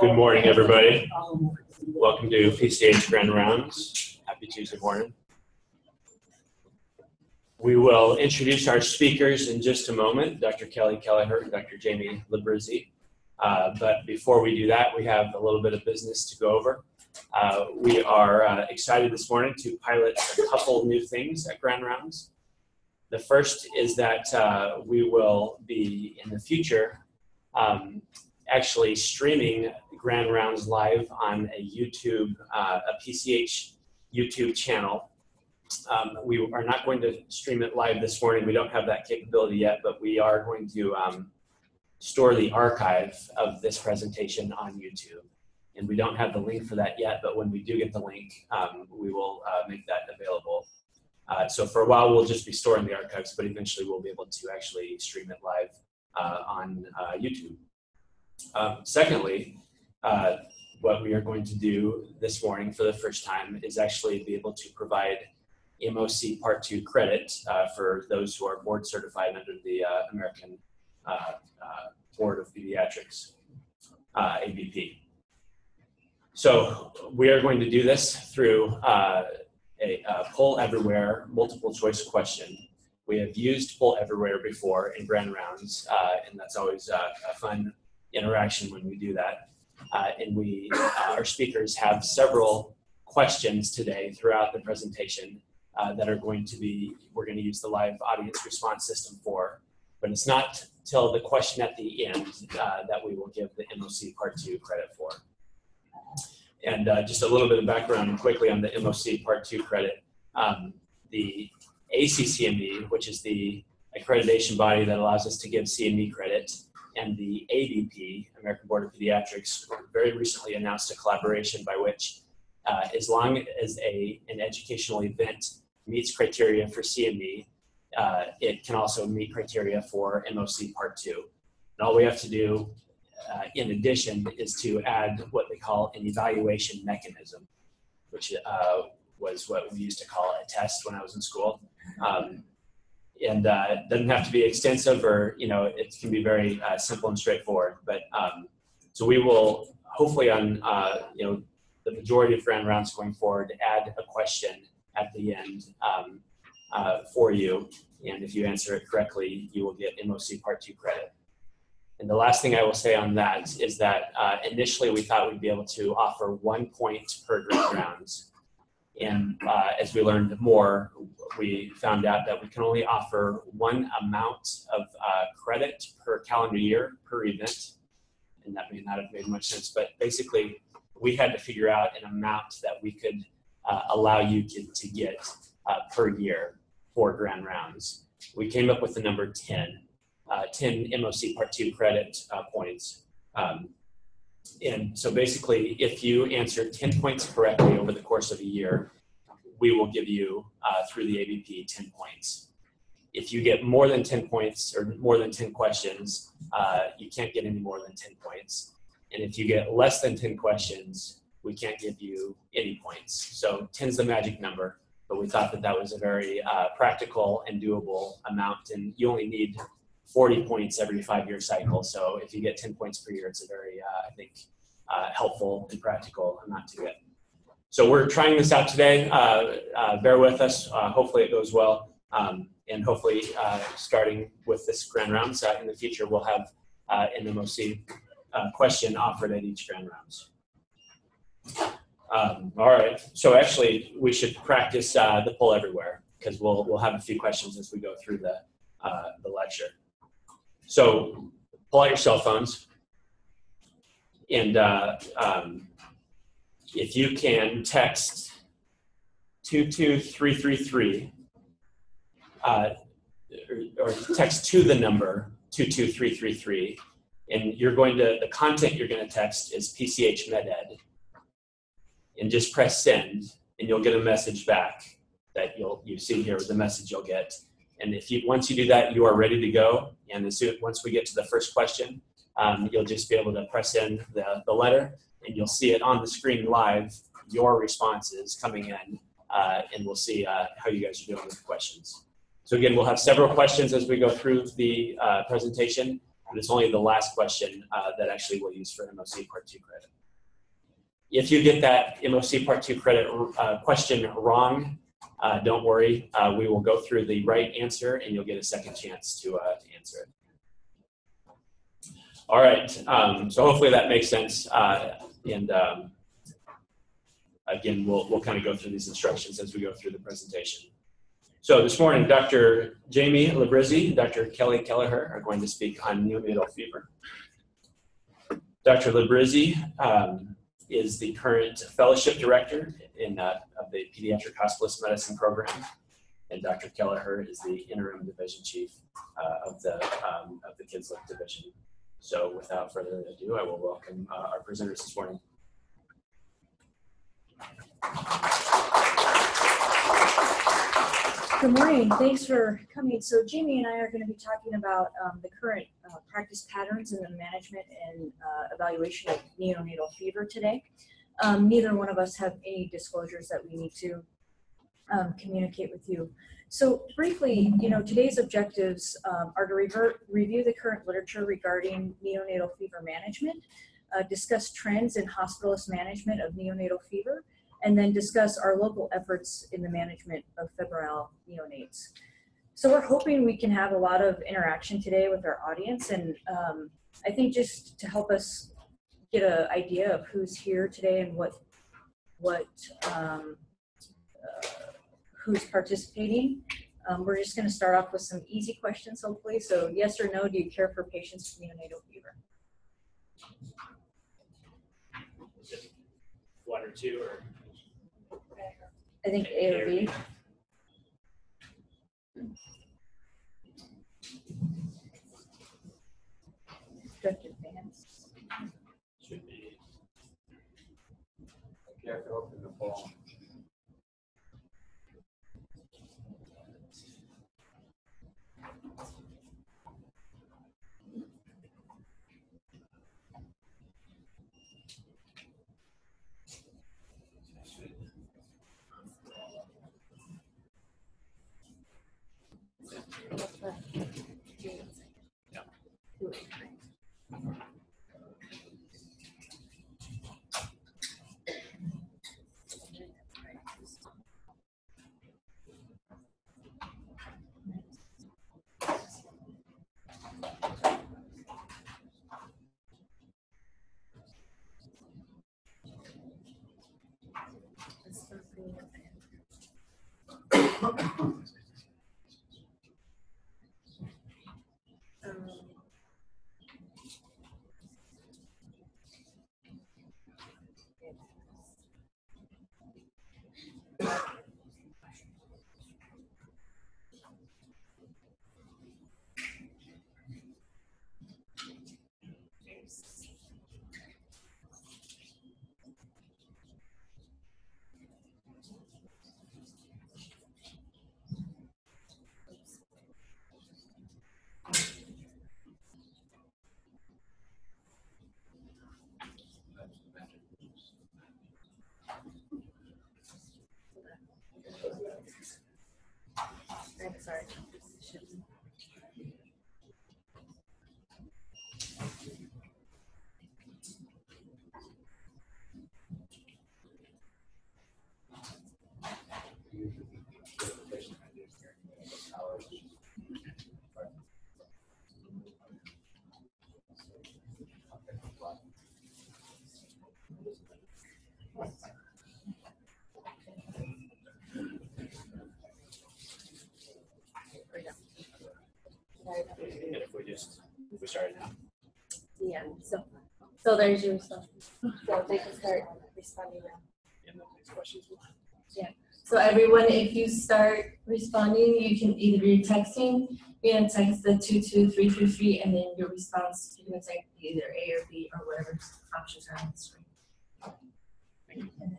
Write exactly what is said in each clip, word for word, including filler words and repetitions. Good morning, everybody. Welcome to P C H Grand Rounds. Happy Tuesday morning. We will introduce our speakers in just a moment, Doctor Kelly Kelleher and Doctor Jamie Librizzi. Uh, but before we do that, we have a little bit of business to go over. Uh, we are uh, excited this morning to pilot a couple new things at Grand Rounds. The first is that uh, we will be, in the future, um, actually streaming Grand Rounds live on a YouTube, uh, a P C H YouTube channel. Um, we are not going to stream it live this morning. We don't have that capability yet, but we are going to um, store the archive of this presentation on YouTube. And we don't have the link for that yet, but when we do get the link, um, we will uh, make that available. Uh, so for a while, we'll just be storing the archives, but eventually we'll be able to actually stream it live uh, on uh, YouTube. Um, secondly, uh, what we are going to do this morning for the first time is actually be able to provide M O C Part two credit uh, for those who are board certified under the uh, American uh, uh, Board of Pediatrics, uh, A B P. So we are going to do this through uh, a uh, Poll Everywhere multiple choice question. We have used Poll Everywhere before in Grand Rounds, uh, and that's always uh, a fun interaction when we do that. Uh, and we, uh, our speakers have several questions today throughout the presentation uh, that are going to be, we're going to use the live audience response system for, but it's not till the question at the end uh, that we will give the M O C Part two credit for. And uh, just a little bit of background quickly on the M O C Part two credit. Um, the A C C M E, which is the accreditation body that allows us to give C M E credit, and the A B P, American Board of Pediatrics, very recently announced a collaboration by which, uh, as long as a, an educational event meets criteria for C M E, uh, it can also meet criteria for M O C Part two. And all we have to do, uh, in addition, is to add what they call an evaluation mechanism, which uh, was what we used to call a test when I was in school. Um, And uh, it doesn't have to be extensive, or, you know, it can be very uh, simple and straightforward. But um, so we will hopefully on, uh, you know, the majority of Grand Rounds going forward, add a question at the end um, uh, for you. And if you answer it correctly, you will get M O C Part two credit. And the last thing I will say on that is that uh, initially we thought we'd be able to offer one point per Grand Rounds. And uh, as we learned more, we found out that we can only offer one amount of uh, credit per calendar year, per event. And that may not have made much sense, but basically we had to figure out an amount that we could uh, allow you to, to get uh, per year for Grand Rounds. We came up with the number ten, uh, ten M O C Part two credit uh, points. Um, And so basically, if you answer ten points correctly over the course of a year, we will give you, uh, through the A B P, ten points. If you get more than ten points or more than ten questions, uh, you can't get any more than ten points. And if you get less than ten questions, we can't give you any points. So ten is the magic number, but we thought that that was a very uh, practical and doable amount, and you only need forty points every five-year cycle. So if you get ten points per year, it's a very, uh, I think, uh, helpful and practical amount to get. So we're trying this out today. Uh, uh, bear with us. Uh, hopefully it goes well. Um, and hopefully, uh, starting with this Grand Rounds uh, in the future, we'll have uh, an M O C uh, question offered at each Grand Rounds. Um, all right. So actually, we should practice uh, the Poll Everywhere, because we'll, we'll have a few questions as we go through the, uh, the lecture. So pull out your cell phones, and uh, um, if you can text two two three three three, uh, or, or text to the number two two three three three, and you're going to, the content you're going to text is P C H MedEd, and just press send, and you'll get a message back that you'll, you see here the message you'll get. And if you, once you do that, you are ready to go. And as soon, once we get to the first question, um, you'll just be able to press in the, the letter, and you'll see it on the screen live, your responses coming in, uh, and we'll see uh, how you guys are doing with the questions. So again, we'll have several questions as we go through the uh, presentation. And it's only the last question uh, that actually we'll use for M O C Part two credit. If you get that M O C Part two credit uh, question wrong, uh, don't worry. Uh, we will go through the right answer and you'll get a second chance to, uh, to answer it. All right, um, so hopefully that makes sense. Uh, and um, again, we'll, we'll kind of go through these instructions as we go through the presentation. So this morning, Doctor Jamie Librizzi, Doctor Kelly Kelleher are going to speak on neonatal fever. Doctor Librizzi um, is the current fellowship director in, uh, of the Pediatric Hospitalist Medicine Program. And Doctor Kelleher is the interim division chief uh, of, the, um, of the Kids Lift Division. So without further ado, I will welcome uh, our presenters this morning. Good morning, thanks for coming. So Jamie and I are going to be talking about um, the current uh, practice patterns in the management and uh, evaluation of neonatal fever today. Um, neither one of us have any disclosures that we need to um, communicate with you. So briefly, you know, today's objectives um, are to revert, review the current literature regarding neonatal fever management, uh, discuss trends in hospitalist management of neonatal fever, and then discuss our local efforts in the management of febrile neonates. So we're hoping we can have a lot of interaction today with our audience, and um, I think just to help us get an idea of who's here today and what, what um, uh, who's participating. Um, we're just going to start off with some easy questions, hopefully. So yes or no, do you care for patients with neonatal fever? Is it one or two, or? I think A or B. Obstructive bands. Should be. Care for open the ball. um, Sorry. And if we just, if we started now. Yeah, so so there's your stuff. So they can start responding now. Yeah, no, these questions will... yeah. So everyone, if you start responding, you can either be texting, you're going to text the two two three three three, and then your response, you're going to type either A or B or whatever options are on the screen. Thank you. And then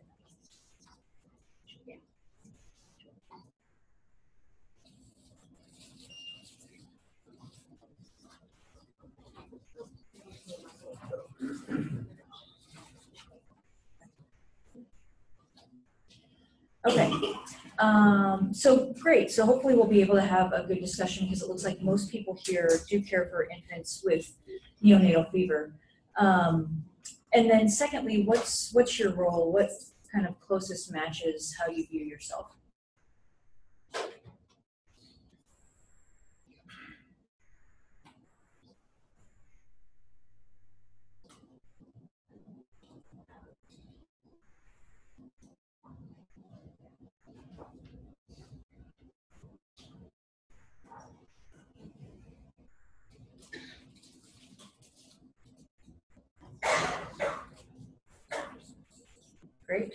okay, Um, so great. So hopefully we'll be able to have a good discussion, because it looks like most people here do care for infants with neonatal fever. Um, and then secondly, what's, what's your role? What kind of closest matches how you view yourself? Great.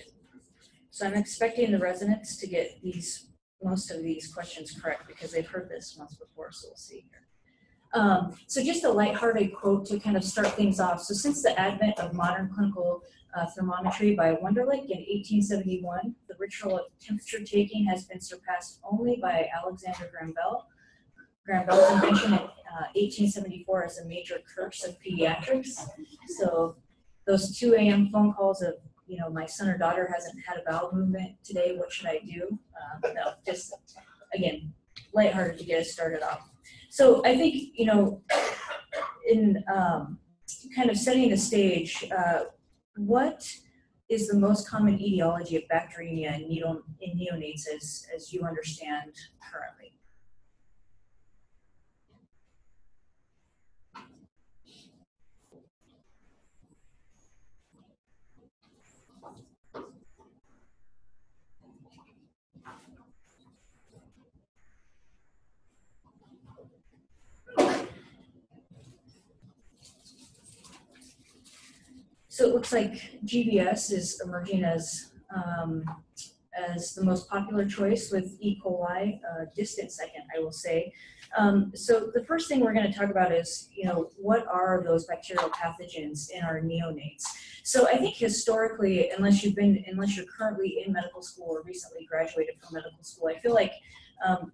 So I'm expecting the residents to get these, most of these questions correct, because they've heard this once before, so we'll see here. Um, so just a lighthearted quote to kind of start things off. So since the advent of modern clinical uh, thermometry by Wunderlich in eighteen seventy-one, the ritual of temperature taking has been surpassed only by Alexander Graham Bell. Graham Bell's invention in uh, eighteen seventy-four as a major curse of pediatrics. So those two A M phone calls of, you know, my son or daughter hasn't had a bowel movement today, what should I do? Uh, no, just, again, lighthearted to get us started off. So I think, you know, in um, kind of setting the stage, uh, what is the most common etiology of bacteremia in, needle, in neonates as, as you understand currently? So it looks like G B S is emerging as, um, as the most popular choice, with E. coli uh, distant second, I will say. Um, so the first thing we're going to talk about is, you know, what are those bacterial pathogens in our neonates? So I think historically, unless you've been, unless you're currently in medical school or recently graduated from medical school, I feel like um,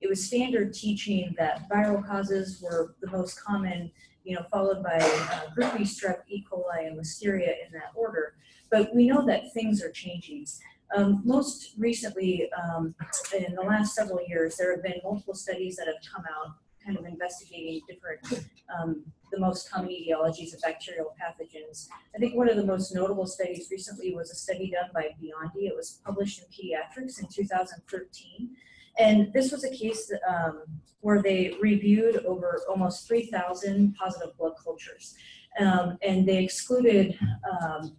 it was standard teaching that viral causes were the most common, you know, followed by uh, group B, strep, E. coli, and Listeria in that order. But we know that things are changing. Um, most recently, um, in the last several years, there have been multiple studies that have come out kind of investigating different, um, the most common etiologies of bacterial pathogens. I think one of the most notable studies recently was a study done by Biondi. It was published in Pediatrics in two thousand thirteen. And this was a case um, where they reviewed over almost three thousand positive blood cultures. Um, and they excluded um,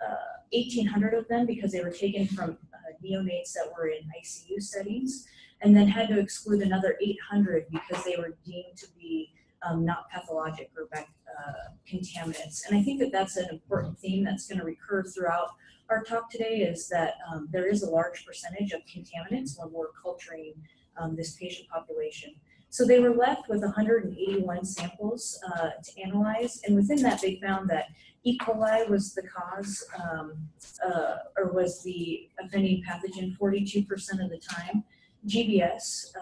uh, eighteen hundred of them because they were taken from uh, neonates that were in I C U settings, and then had to exclude another eight hundred because they were deemed to be um, not pathologic or back, uh, contaminants. And I think that that's an important theme that's going to recur throughout our talk today, is that um, there is a large percentage of contaminants when we're culturing um, this patient population. So they were left with one hundred eighty-one samples uh, to analyze, and within that they found that E. coli was the cause, um, uh, or was the offending pathogen forty-two percent of the time, G B S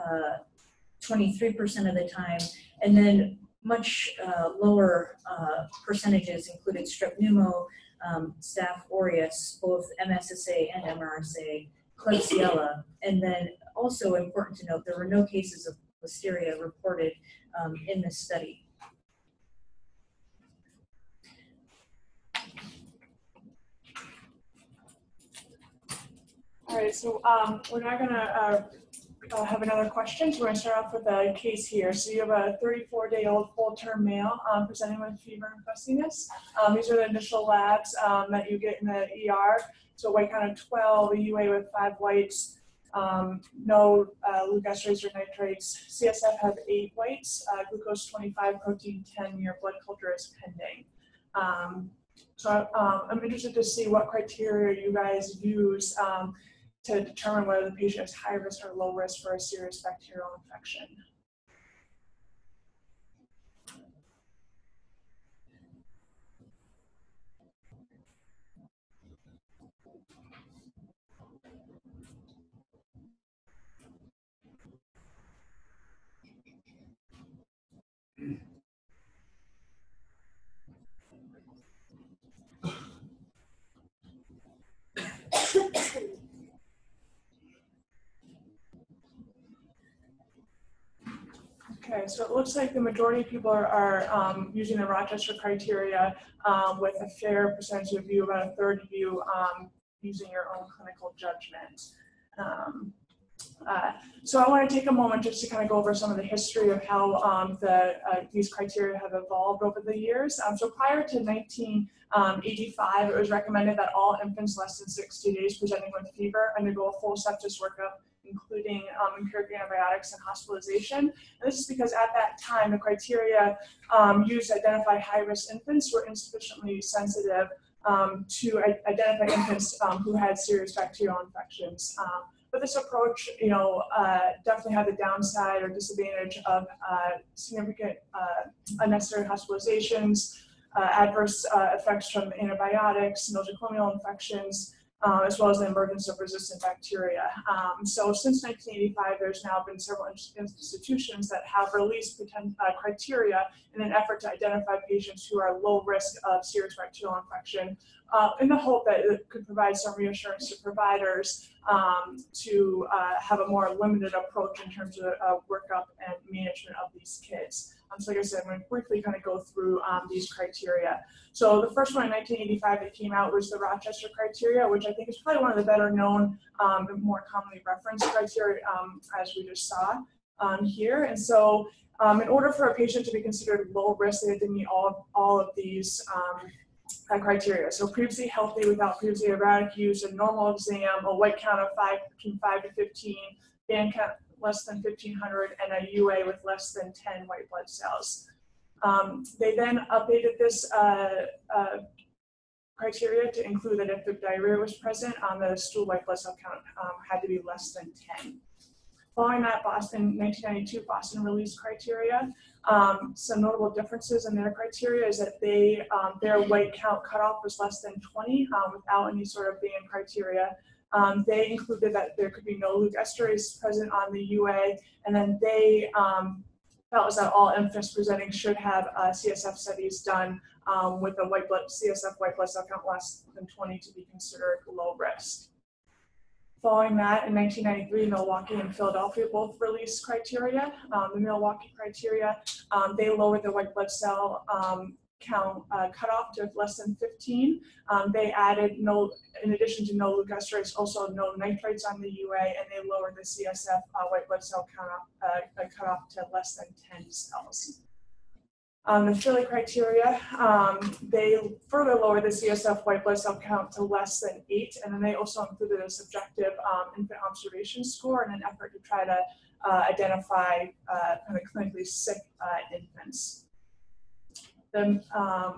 twenty-three percent uh, of the time, and then much uh, lower uh, percentages included strep pneumo, Um, Staph aureus, both M S S A and M R S A, Klebsiella, and then also important to note, there were no cases of Listeria reported um, in this study. All right, so um, we're now going to uh, uh, have another question. So we're going to start off with a case here. So you have a thirty-four-day-old full-term male um, presenting with fever and fussiness. Um, these are the initial labs um, that you get in the E R. So white count of twelve, a U A with five whites, um, no uh, leukocytes or nitrates. C S F has eight whites, uh, glucose twenty-five, protein ten. Your blood culture is pending. Um, so um, I'm interested to see what criteria you guys use um, to determine whether the patient is high risk or low risk for a serious bacterial infection. Okay, so it looks like the majority of people are, are um, using the Rochester criteria um, with a fair percentage of you, about a third of you, um, using your own clinical judgment. Um, uh, so I want to take a moment just to kind of go over some of the history of how um, the, uh, these criteria have evolved over the years. Um, so prior to nineteen eighty-five, it was recommended that all infants less than sixty days presenting with fever undergo a full sepsis workup, including um, empiric antibiotics and hospitalization. And this is because at that time, the criteria um, used to identify high-risk infants were insufficiently sensitive um, to identify infants um, who had serious bacterial infections. Um, but this approach, you know, uh, definitely had the downside or disadvantage of uh, significant uh, unnecessary hospitalizations, uh, adverse uh, effects from antibiotics, nosocomial infections, Uh, as well as the emergence of resistant bacteria. Um, so since nineteen eighty-five, there's now been several institutions that have released uh, criteria in an effort to identify patients who are low risk of serious bacterial infection, uh, in the hope that it could provide some reassurance to providers um, to uh, have a more limited approach in terms of uh, workup and management of these kids. Um, so like I said, I'm going to quickly kind of go through um, these criteria. So the first one in nineteen eighty-five that came out was the Rochester criteria, which I think is probably one of the better known um, and more commonly referenced criteria, um, as we just saw um, here. And so um, in order for a patient to be considered low risk, they had to meet all, all of these um, Uh, criteria. So previously healthy without previously erratic use, a normal exam, a white count of five, between five to fifteen, band count less than fifteen hundred, and a U A with less than ten white blood cells. Um, they then updated this uh, uh, criteria to include that if the diarrhea was present, on um, the stool white blood cell count um, had to be less than ten. Following that, Boston, nineteen ninety-two Boston released criteria. Um, some notable differences in their criteria is that they, um, their white count cutoff was less than twenty um, without any sort of band criteria. Um, they included that there could be no Luke esterase present on the U A, and then they um, felt that all infants presenting should have uh, C S F studies done um, with a white blood, C S F white blood cell count less than twenty to be considered low risk. Following that, in nineteen ninety-three, Milwaukee and Philadelphia both released criteria. Um, the Milwaukee criteria, um, they lowered the white blood cell um, count uh, cutoff to less than fifteen. Um, they added, no, in addition to no Luke esterase, also no nitrites on the U A, and they lowered the C S F uh, white blood cell count uh, cutoff to less than ten cells. Um, the Philly criteria, um, they further lowered the C S F white blood cell count to less than eight, and then they also included a subjective um, infant observation score in an effort to try to uh, identify uh, kind of clinically sick uh, infants. Then, um,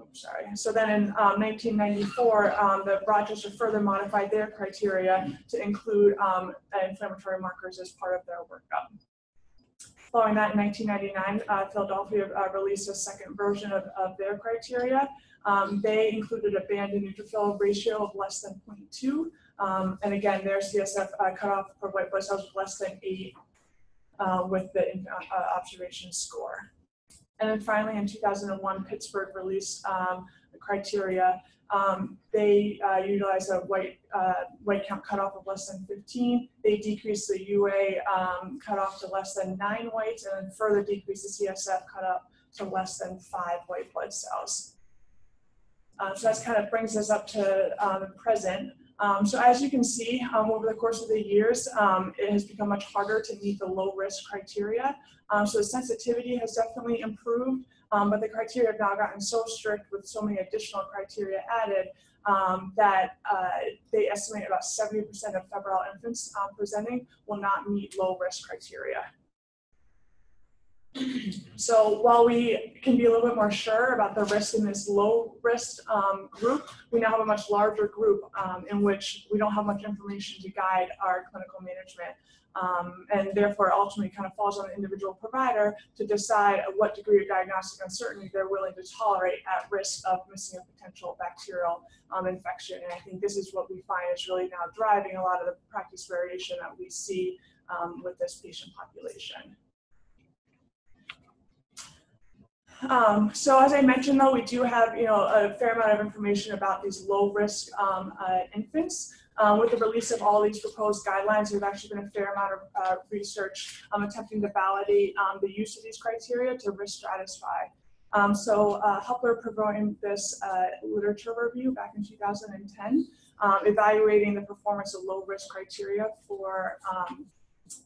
oops, sorry. So then in um, nineteen ninety-four, um, the Rochester further modified their criteria to include um, inflammatory markers as part of their workup. Following that, in nineteen ninety-nine, uh, Philadelphia uh, released a second version of, of their criteria. Um, they included a band to neutrophil ratio of less than zero point two, um, and again, their C S F uh, cutoff for white blood cells was less than eight uh, with the uh, observation score. And then finally, in two thousand one, Pittsburgh released um, the criteria. Um, they uh, utilized a white, uh, white count cutoff of less than fifteen. They decreased the U A um, cutoff to less than nine whites, and then further decreased the C S F cutoff to less than five white blood cells. Uh, so that kind of brings us up to uh, the present. Um, so as you can see, um, over the course of the years, um, it has become much harder to meet the low-risk criteria. Um, so the sensitivity has definitely improved, um, but the criteria have now gotten so strict with so many additional criteria added um, that uh, they estimate about seventy percent of febrile infants um, presenting will not meet low-risk criteria. So while we can be a little bit more sure about the risk in this low risk um, group, we now have a much larger group um, in which we don't have much information to guide our clinical management. Um, and therefore, ultimately kind of falls on the individual provider to decide at what degree of diagnostic uncertainty they're willing to tolerate at risk of missing a potential bacterial um, infection. And I think this is what we find is really now driving a lot of the practice variation that we see um, with this patient population. Um, so as I mentioned, though, we do have, you know, a fair amount of information about these low risk um, uh, infants. Um, with the release of all these proposed guidelines, there's actually been a fair amount of uh, research um, attempting to validate um, the use of these criteria to risk stratify. Um, so uh, Hupler performed this uh, literature review back in two thousand ten, um, evaluating the performance of low-risk criteria for um,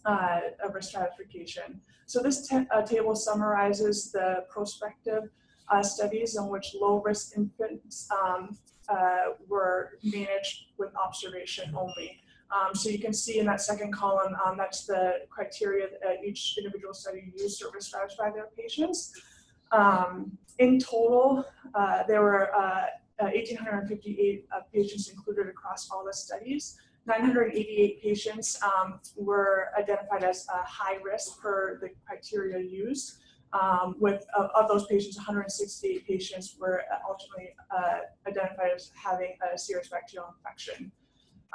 uh, risk stratification. So this uh, table summarizes the prospective uh, studies in which low-risk infants um, uh, were managed with observation only. Um, so you can see in that second column, um, that's the criteria that each individual study used to risk stratify their patients. Um, in total, uh, there were uh, one thousand eight hundred fifty-eight uh, patients included across all the studies. nine hundred eighty-eight patients um, were identified as uh, high risk per the criteria used. Um, with uh, of those patients, one hundred sixty-eight patients were ultimately uh, identified as having a serious bacterial infection.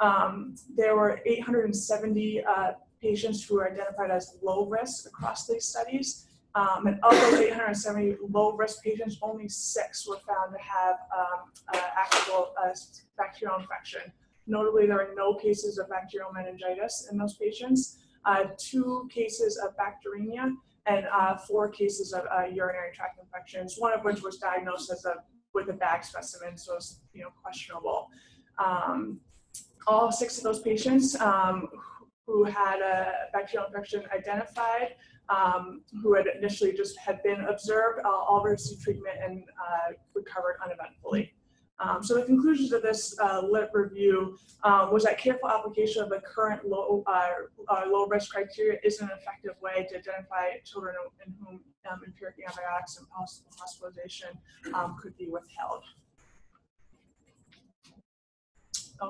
Um, there were eight hundred seventy uh, patients who were identified as low risk across these studies. Um, and of those eight hundred seventy low-risk patients, only six were found to have um, uh, actual uh, bacterial infection. Notably, there are no cases of bacterial meningitis in those patients, uh, two cases of bacteremia, and uh, four cases of uh, urinary tract infections, one of which was diagnosed as a, with a bag specimen, so it's you know, questionable. Um, all six of those patients um, who had a bacterial infection identified Um, who had initially just had been observed, uh, all received treatment and uh, recovered uneventfully. Um, so the conclusions of this uh, lit review uh, was that careful application of the current low, uh, uh, low risk criteria is an effective way to identify children in whom um, empiric antibiotics and hospitalization um, could be withheld.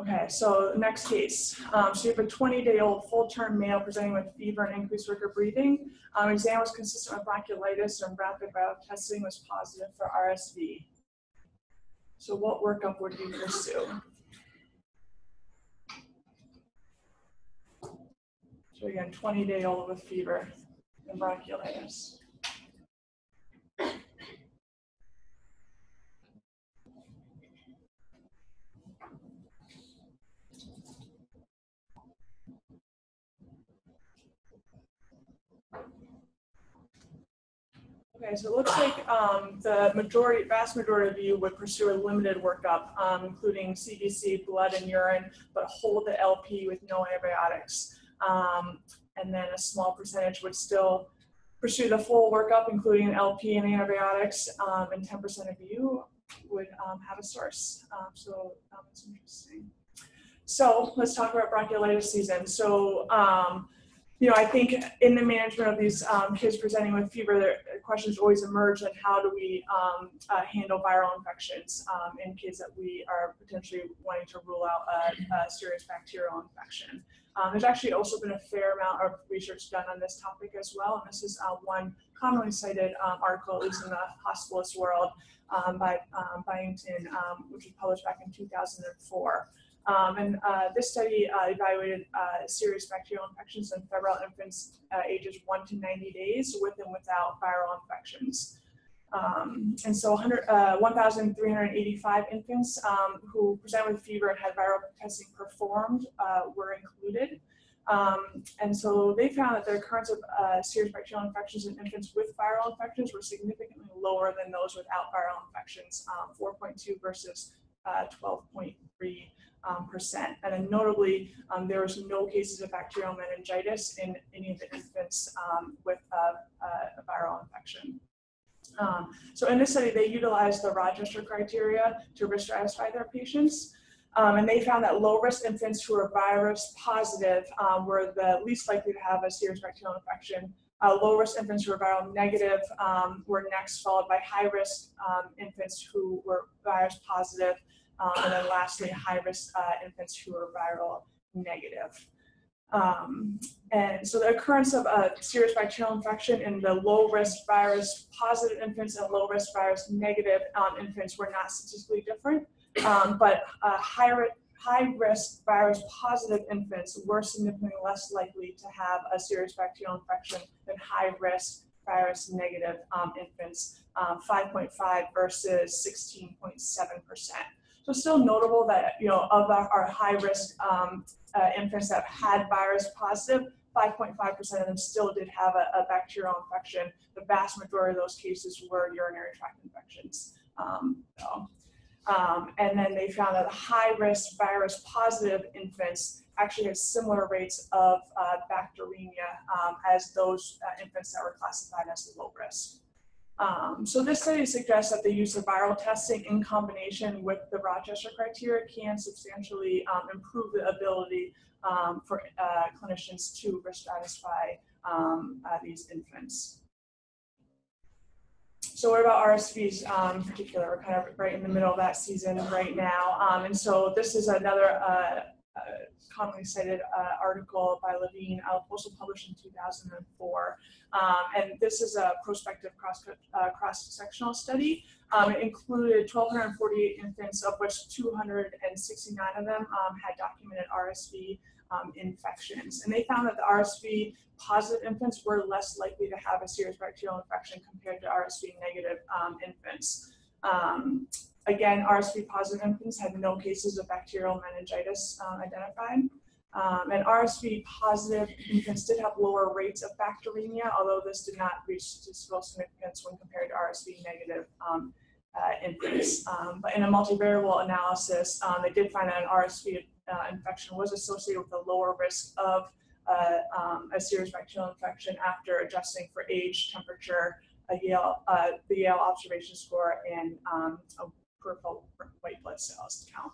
Okay, so next case. Um, so you have a twenty-day-old full-term male presenting with fever and increased work of breathing. Um, exam was consistent with bronchiolitis, and rapid viral testing was positive for R S V. So what workup would you pursue? So again, twenty-day-old with fever and bronchiolitis. Okay, so it looks like um, the majority, vast majority of you would pursue a limited workup, um, including C B C, blood and urine, but hold the L P with no antibiotics. Um, and then a small percentage would still pursue the full workup, including an L P and antibiotics, um, and ten percent of you would um, have a source. Um, so um, that's interesting. So let's talk about bronchiolitis season. So. Um, You know, I think in the management of these um, kids presenting with fever, the questions always emerge on how do we um, uh, handle viral infections um, in kids that we are potentially wanting to rule out a, a serious bacterial infection. Um, there's actually also been a fair amount of research done on this topic as well, and this is uh, one commonly cited um, article, at least in the hospitalist world, um, by um, Byington, um, which was published back in two thousand four. Um, and uh, this study uh, evaluated uh, serious bacterial infections in febrile infants uh, ages one to ninety days with and without viral infections. Um, and so uh, one thousand three hundred eighty-five infants um, who presented with fever and had viral testing performed uh, were included. Um, and so they found that the occurrence of uh, serious bacterial infections in infants with viral infections were significantly lower than those without viral infections, um, four point two versus Uh, twelve point three percent. Um, and then notably, um, there was no cases of bacterial meningitis in any of the infants um, with a, a viral infection. Um, so in this study, they utilized the Rochester criteria to risk stratify their patients. Um, and they found that low-risk infants who were virus positive um, were the least likely to have a serious bacterial infection. Uh, low-risk infants who were viral negative um, were next, followed by high-risk um, infants who were virus positive, um, and then lastly, high-risk uh, infants who were viral negative. Um, and so the occurrence of a serious bacterial infection in the low-risk virus positive infants and low-risk virus negative um, infants were not statistically different, um, but uh, high-risk High-risk virus-positive infants were significantly less likely to have a serious bacterial infection than high-risk virus-negative um, infants, um, five point five versus sixteen point seven percent. So still notable that, you know, of our, our high risk um, uh, infants that had virus positive, five point five percent of them still did have a, a bacterial infection. The vast majority of those cases were urinary tract infections. Um, so, um, and then they found that the high risk virus positive infants actually had similar rates of uh, bacteremia um, as those uh, infants that were classified as low risk. Um, so this study suggests that the use of viral testing in combination with the Rochester criteria can substantially um, improve the ability um, for uh, clinicians to risk stratify um, uh, these infants. So what about R S Vs um, in particular? We're kind of right in the middle of that season right now. Um, and so this is another uh, uh, commonly cited uh, article by Levine, uh, also published in two thousand four. Um, and this is a prospective cross, uh, cross-sectional study. Um, it included one thousand two hundred forty-eight infants, of which two hundred sixty-nine of them um, had documented R S V um, infections. And they found that the R S V positive infants were less likely to have a serious bacterial infection compared to R S V negative um, infants. Um, Again, R S V positive infants had no cases of bacterial meningitis um, identified. Um, and R S V positive infants did have lower rates of bacteremia, although this did not reach statistical significance when compared to R S V negative um, uh, infants. Um, but in a multivariable analysis, um, they did find that an R S V uh, infection was associated with a lower risk of uh, um, a serious bacterial infection after adjusting for age, temperature, a Yale, uh, the Yale observation score, and um, a peripheral white blood cells count.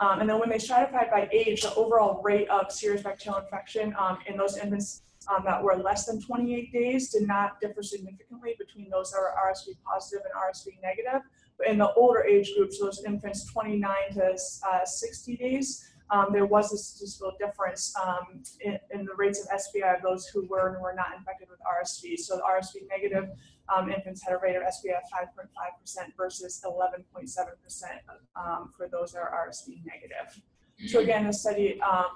Um, and then when they stratified by age, the overall rate of serious bacterial infection um, in those infants um, that were less than twenty-eight days did not differ significantly between those that were R S V positive and R S V negative. But in the older age groups, those infants twenty-nine to sixty days, um, there was a statistical difference um, in, in the rates of S B I of those who were and were not infected with R S V. So the R S V negative Um, infants had a rate of S B I of five point five percent versus eleven point seven percent um, for those that are R S V negative. So again, the study um,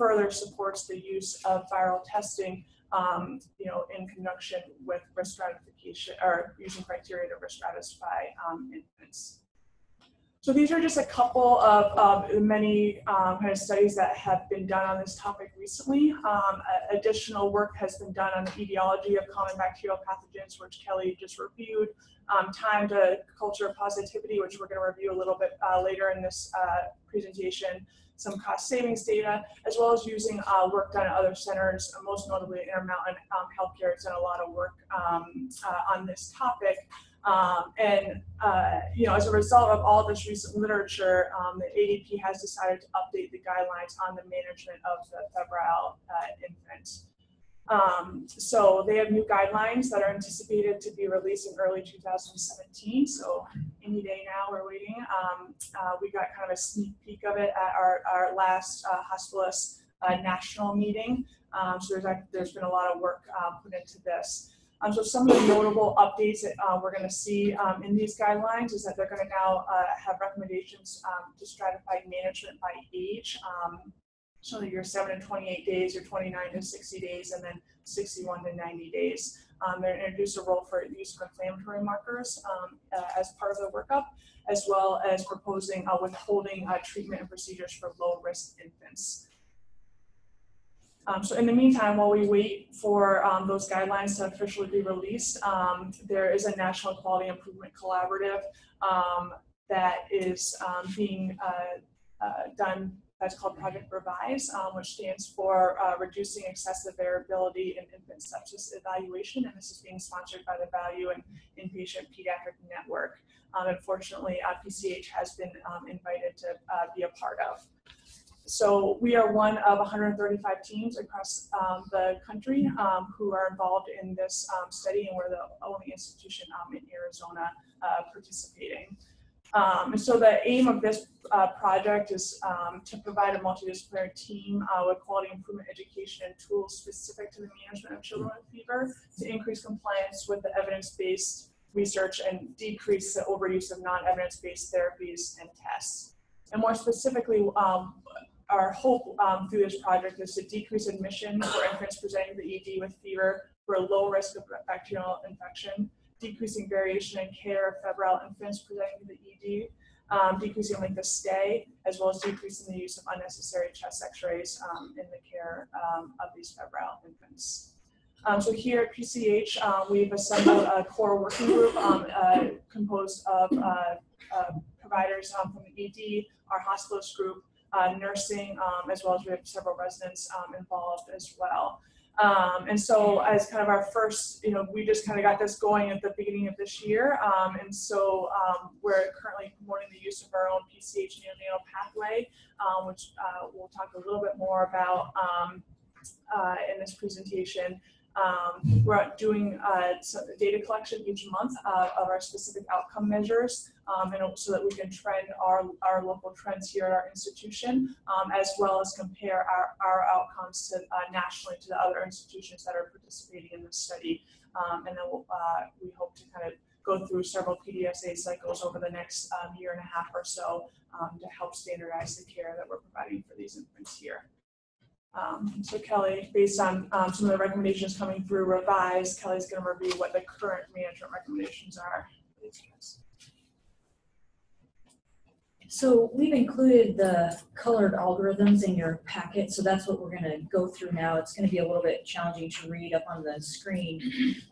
further supports the use of viral testing, um, you know, in conjunction with risk stratification or using criteria to risk stratify um, infants. So these are just a couple of um, many um, kind of studies that have been done on this topic recently. Um, additional work has been done on the etiology of common bacterial pathogens, which Kelly just reviewed, um, time to culture positivity, which we're going to review a little bit uh, later in this uh, presentation, some cost savings data, as well as using uh, work done at other centers, most notably Intermountain um, Healthcare has done a lot of work um, uh, on this topic. Um, and, uh, you know, as a result of all this recent literature, um, the A D P has decided to update the guidelines on the management of the febrile uh, infant. Um, so they have new guidelines that are anticipated to be released in early two thousand seventeen. So any day now, we're waiting. Um, uh, we got kind of a sneak peek of it at our, our last uh, hospitalist uh, national meeting. Um, so there's, there's been a lot of work uh, put into this. Um, so some of the notable updates that uh, we're going to see um, in these guidelines is that they're going to now uh, have recommendations um, to stratify management by age. Um, so that you're seven to twenty-eight days, or twenty-nine to sixty days, and then sixty-one to ninety days. Um, they're going to introduce a role for use of inflammatory markers um, uh, as part of the workup, as well as proposing uh, withholding uh, treatment and procedures for low-risk infants. Um, so in the meantime, while we wait for um, those guidelines to officially be released, um, there is a National Quality Improvement Collaborative um, that is um, being uh, uh, done. That's called Project Revise, um, which stands for uh, Reducing Excessive Variability in Infant Sepsis Evaluation, and this is being sponsored by the Value and Inpatient Pediatric Network. Um, unfortunately, uh, P C H has been um, invited to uh, be a part of. So we are one of one hundred thirty-five teams across um, the country um, who are involved in this um, study, and we're the only institution um, in Arizona uh, participating. Um, and so the aim of this uh, project is um, to provide a multidisciplinary team uh, with quality improvement education and tools specific to the management of children with fever to increase compliance with the evidence-based research and decrease the overuse of non-evidence-based therapies and tests. And more specifically, um, our hope um, through this project is to decrease admission for infants presenting to the E D with fever for a low risk of bacterial infection, decreasing variation in care of febrile infants presenting to the E D, um, decreasing length of stay, as well as decreasing the use of unnecessary chest x-rays um, in the care um, of these febrile infants. Um, so here at P C H, uh, we've assembled a core working group um, uh, composed of uh, uh, providers um, from the E D, our hospitalist group, uh, nursing, um, as well as we have several residents um, involved as well. Um, and so as kind of our first, you know, we just kind of got this going at the beginning of this year. Um, and so um, we're currently promoting the use of our own P C H neonatal pathway, um, which uh, we'll talk a little bit more about um, uh, in this presentation. Um, we're doing uh, data collection each month uh, of our specific outcome measures, um, and so that we can trend our, our local trends here at our institution, um, as well as compare our, our outcomes to, uh, nationally to the other institutions that are participating in this study. Um, and then we'll, uh, we hope to kind of go through several P D S A cycles over the next um, year and a half or so um, to help standardize the care that we're providing for these infants here. Um, so Kelly, based on um, some of the recommendations coming through revised, Kelly's going to review what the current management recommendations are. So we've included the colored algorithms in your packet, so that's what we're going to go through now. It's going to be a little bit challenging to read up on the screen.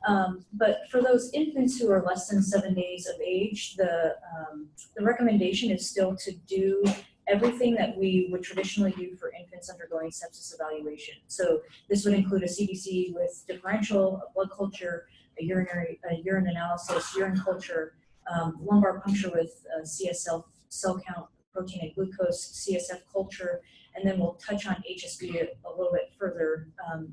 Um, but for those infants who are less than seven days of age, the, um, the recommendation is still to do everything that we would traditionally do for infants undergoing sepsis evaluation. So this would include a C B C with differential, a blood culture, a urinary, a urine analysis, urine culture, um, lumbar puncture with uh, C S F cell count, protein and glucose, C S F culture, and then we'll touch on H S V a, a little bit further um,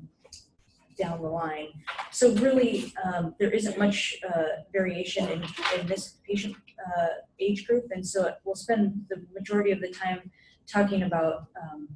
down the line. So really, um, there isn't much uh, variation in, in this patient uh, age group, and so we'll spend the majority of the time talking about um,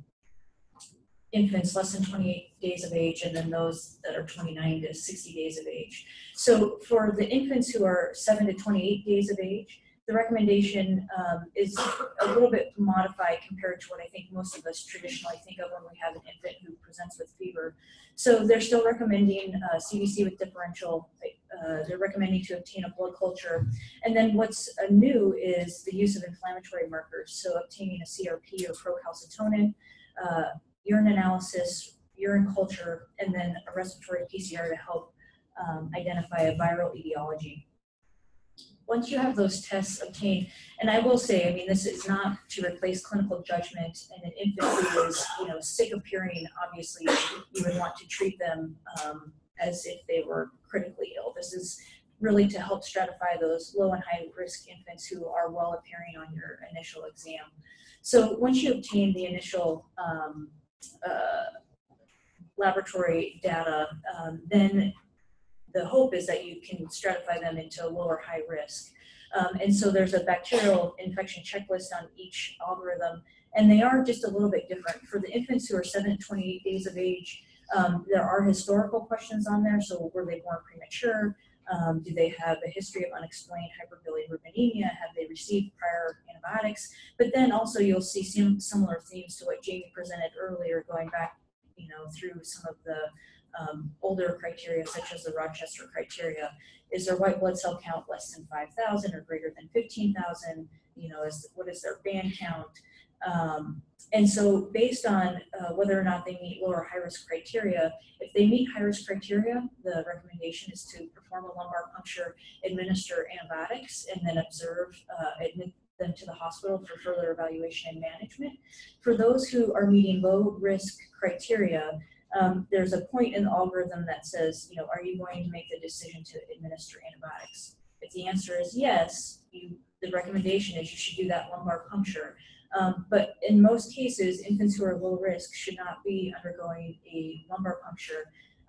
infants less than twenty-eight days of age, and then those that are twenty-nine to sixty days of age. So for the infants who are seven to twenty-eight days of age, the recommendation um, is a little bit modified compared to what I think most of us traditionally think of when we have an infant who presents with fever. So they're still recommending uh, C B C with differential. Uh, they're recommending to obtain a blood culture. And then what's uh, new is the use of inflammatory markers. So obtaining a C R P or procalcitonin, uh, urine analysis, urine culture, and then a respiratory P C R to help um, identify a viral etiology. Once you have those tests obtained, and I will say, I mean, this is not to replace clinical judgment, and an infant who is, you know, sick appearing, obviously you would want to treat them um, as if they were critically ill. This is really to help stratify those low and high risk infants who are well appearing on your initial exam. So once you obtain the initial um, uh, laboratory data, um, then the hope is that you can stratify them into lower high risk. Um, and so there's a bacterial infection checklist on each algorithm, and they are just a little bit different. For the infants who are seven to twenty-eight days of age, um, there are historical questions on there. So were they born premature? Um, do they have a history of unexplained hyperbilirubinemia? Have they received prior antibiotics? But then also you'll see some similar themes to what Jamie presented earlier, going back, you know, through some of the Um, older criteria, such as the Rochester criteria. Is their white blood cell count less than five thousand or greater than fifteen thousand? You know, is, what is their band count? Um, and so based on uh, whether or not they meet low or high risk criteria, if they meet high risk criteria, the recommendation is to perform a lumbar puncture, administer antibiotics, and then observe, uh, admit them to the hospital for further evaluation and management. For those who are meeting low risk criteria, Um, there's a point in the algorithm that says, you know, are you going to make the decision to administer antibiotics? If the answer is yes, you, the recommendation is you should do that lumbar puncture. Um, but in most cases, infants who are low risk should not be undergoing a lumbar puncture.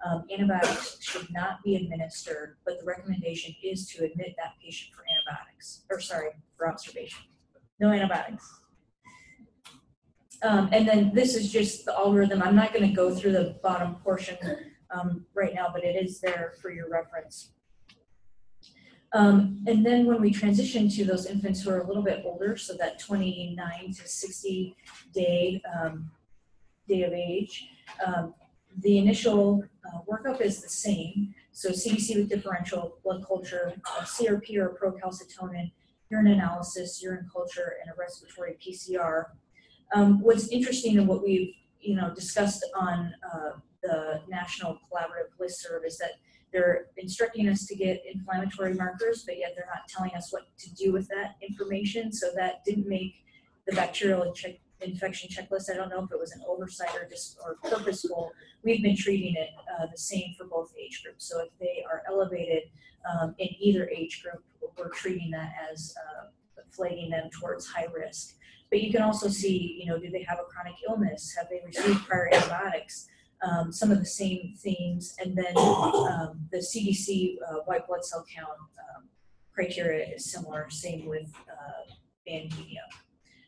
Um, antibiotics should not be administered, but the recommendation is to admit that patient for antibiotics, or sorry, for observation. No antibiotics. Um, and then this is just the algorithm. I'm not going to go through the bottom portion um, right now, but it is there for your reference. Um, and then when we transition to those infants who are a little bit older, so that twenty-nine to sixty day, um, day of age, um, the initial uh, workup is the same. So C B C with differential, blood culture, C R P or procalcitonin, urine analysis, urine culture, and a respiratory P C R. Um, what's interesting and what we've you know discussed on uh, the National Collaborative Listserv is that they're instructing us to get inflammatory markers, but yet they're not telling us what to do with that information. So that didn't make the bacterial check infection checklist. I don't know if it was an oversight or just or purposeful. We've been treating it uh, the same for both age groups. So if they are elevated um, in either age group, we're treating that as uh, flagging them towards high risk. But you can also see, you know, do they have a chronic illness? Have they received prior antibiotics? Um, some of the same themes, and then um, the C D C uh, white blood cell count um, criteria is similar, same with uh, Biondi.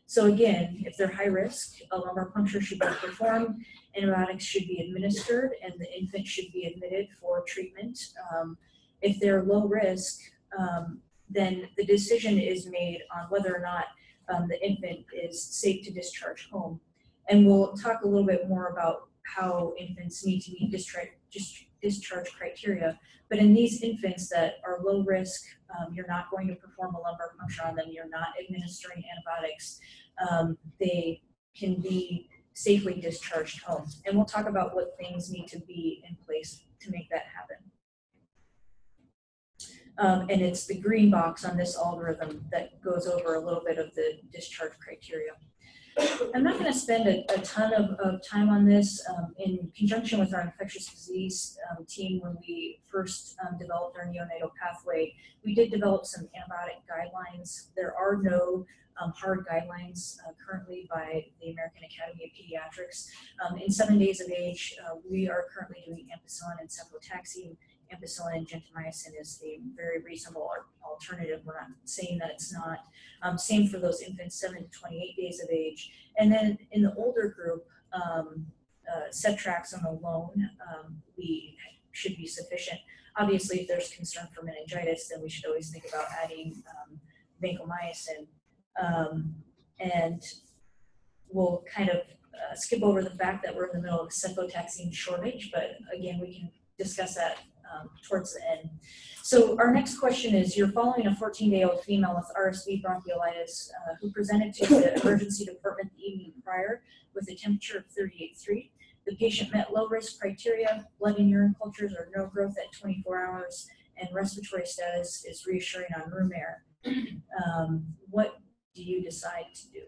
So again, if they're high risk, a lumbar puncture should be performed, antibiotics should be administered, and the infant should be admitted for treatment. Um, if they're low risk, um, then the decision is made on whether or not um, the infant is safe to discharge home. And we'll talk a little bit more about how infants need to meet discharge, discharge criteria. But in these infants that are low risk, um, you're not going to perform a lumbar puncture on them, you're not administering antibiotics, um, they can be safely discharged home. And we'll talk about what things need to be in place to make that happen. Um, and it's the green box on this algorithm that goes over a little bit of the discharge criteria. I'm not going to spend a, a ton of, of time on this. Um, in conjunction with our infectious disease um, team, when we first um, developed our neonatal pathway, we did develop some antibiotic guidelines. There are no um, hard guidelines uh, currently by the American Academy of Pediatrics. Um, in seven days of age, uh, we are currently doing ampicillin and cefotaxime. Ampicillin and gentamicin is a very reasonable alternative. We're not saying that it's not. Um, same for those infants seven to twenty-eight days of age. And then in the older group, um, uh, ceftriaxone alone um, we should be sufficient. Obviously, if there's concern for meningitis, then we should always think about adding um, vancomycin. Um, and we'll kind of uh, skip over the fact that we're in the middle of a cefotaxime shortage, but again, we can discuss that Um, towards the end. So our next question is, you're following a fourteen-day-old female with R S V bronchiolitis uh, who presented to the emergency department the evening prior with a temperature of thirty-eight point three. The patient met low-risk criteria, blood and urine cultures are no growth at twenty-four hours, and respiratory status is reassuring on room air. Um, what do you decide to do?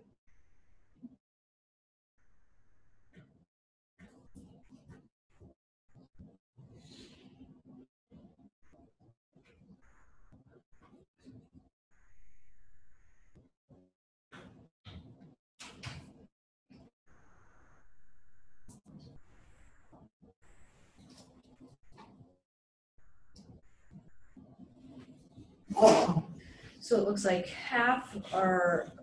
So it looks like half are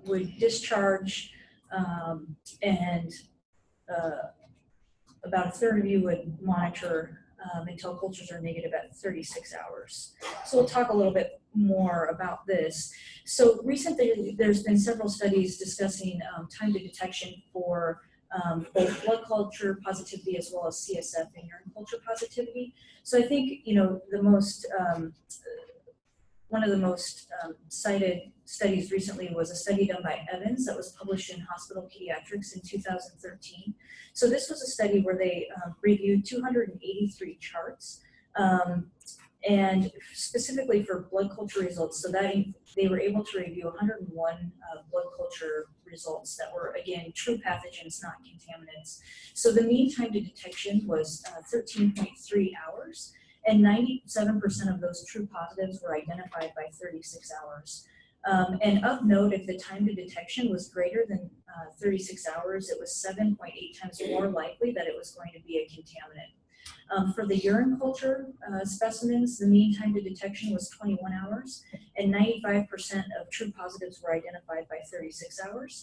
would discharge, um, and uh, about a third of you would monitor um, until cultures are negative at thirty-six hours. So we'll talk a little bit more about this. So recently, there's been several studies discussing um, time to detection for Um, both blood culture positivity as well as C S F and urine culture positivity. So I think you know the most um, one of the most um, cited studies recently was a study done by Evans that was published in Hospital Pediatrics in two thousand thirteen. So this was a study where they um, reviewed two hundred eighty-three charts um, and specifically for blood culture results. So that they were able to review one hundred one uh, blood culture results that were, again, true pathogens, not contaminants. So the mean time to detection was uh, thirteen point three hours, and ninety-seven percent of those true positives were identified by thirty-six hours. Um, and of note, if the time to detection was greater than uh, thirty-six hours, it was seven point eight times more likely that it was going to be a contaminant. Um, for the urine culture uh, specimens, the mean time to detection was twenty-one hours, and ninety-five percent of true positives were identified by thirty-six hours.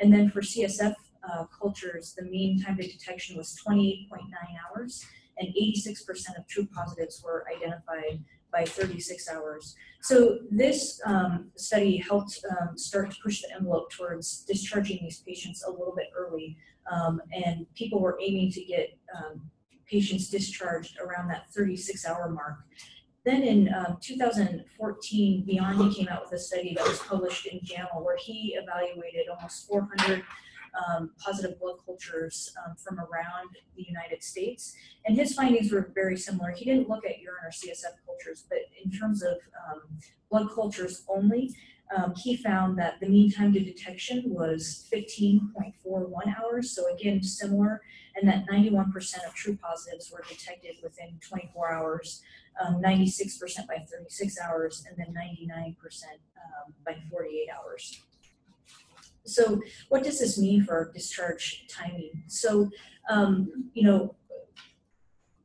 And then for C S F uh, cultures, the mean time to detection was twenty-eight point nine hours, and eighty-six percent of true positives were identified by thirty-six hours. So this um, study helped um, start to push the envelope towards discharging these patients a little bit early, um, and people were aiming to get um, patients discharged around that thirty-six hour mark. Then in um, two thousand fourteen, Biondi came out with a study that was published in JAMA where he evaluated almost four hundred um, positive blood cultures um, from around the United States. And his findings were very similar. He didn't look at urine or C S F cultures, but in terms of um, blood cultures only, Um, he found that the mean time to detection was fifteen point four one hours, so again similar, and that ninety-one percent of true positives were detected within twenty-four hours, um, ninety-six percent by thirty-six hours, and then ninety-nine percent um, by forty-eight hours. So what does this mean for our discharge timing? So, um, you know,